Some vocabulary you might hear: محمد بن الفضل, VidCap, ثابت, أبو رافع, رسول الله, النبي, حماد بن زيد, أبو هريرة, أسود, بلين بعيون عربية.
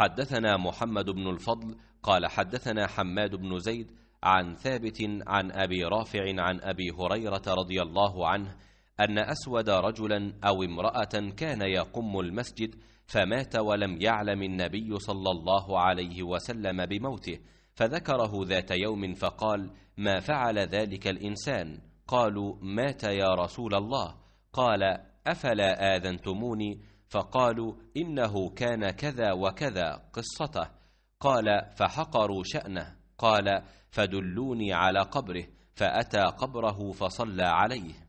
حدثنا محمد بن الفضل قال حدثنا حماد بن زيد عن ثابت عن أبي رافع عن أبي هريرة رضي الله عنه أن أسود رجلا أو امرأة كان يقم المسجد فمات ولم يعلم النبي صلى الله عليه وسلم بموته، فذكره ذات يوم فقال: ما فعل ذلك الإنسان؟ قالوا: مات يا رسول الله. قال: أفلا آذنتموني؟ فقالوا: إنه كان كذا وكذا قصته. قال: فحقروا شأنه. قال: فدلوني على قبره، فأتى قبره فصلى عليه.